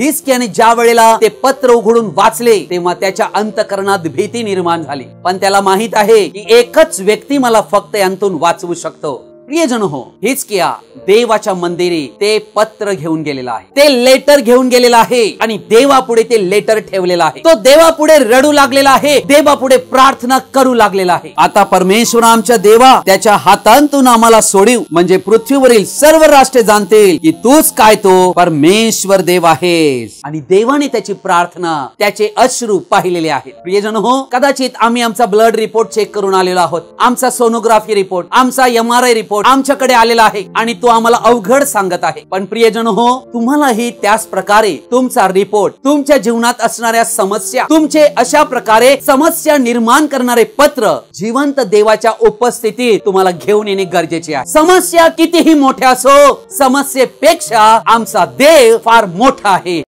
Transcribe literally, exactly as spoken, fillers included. हिसक्याने ज्या वेळेला ते पत्र उघडून वाचले तेव्हा त्याच्या अंतःकरणात भीती निर्माण झाली, पण त्याला माहित आहे की एकच व्यक्ती मला फक्त यांतून वाचवू शकतो। प्रियजनो हो, हिजकिया देवाच्या मंदिरी ते पत्र घेऊन गेलेला आहे, ते लेटर घेऊन गेलेला आहे आणि देवापुढे ते लेटर ठेवलेला आहे। तो देवापुढे रडू लागलेला आहे, देवापुढे प्रार्थना करू लागलेला आहे। आता परमेश्वर आमच्या देवा, त्याच्या हातांतून आम्हाला सोडीव, म्हणजे पृथ्वीवरील सर्व राष्ट्रे जाणतील की तूच काय तो परमेश्वर देव आहेस। आणि देवाने त्याची प्रार्थना, त्याचे अश्रू पाहिलेले आहेत। प्रियजनो हो, कदाचित आम्ही आमचा ब्लड रिपोर्ट चेक करून आलेलो आहोत, आमचा सोनोग्राफी रिपोर्ट, आमचा एमआरआय रिपोर्ट आमच्याकडे आलेला आहे आणि तो आम्हाला अवघड सांगत आहे। पण प्रियजन हो, तुम्हालाही त्याच प्रकारे तुमचा रिपोर्ट, तुमच्या जीवनात असणाऱ्या समस्या, तुमचे अशा प्रकारे समस्या निर्माण करणारे पत्र जिवंत देवाच्या उपस्थितीत तुम्हाला घेऊन येणे गरजेचे आहे। समस्या कितीही मोठ्या असो, समस्येपेक्षा आमचा देव फार मोठा आहे।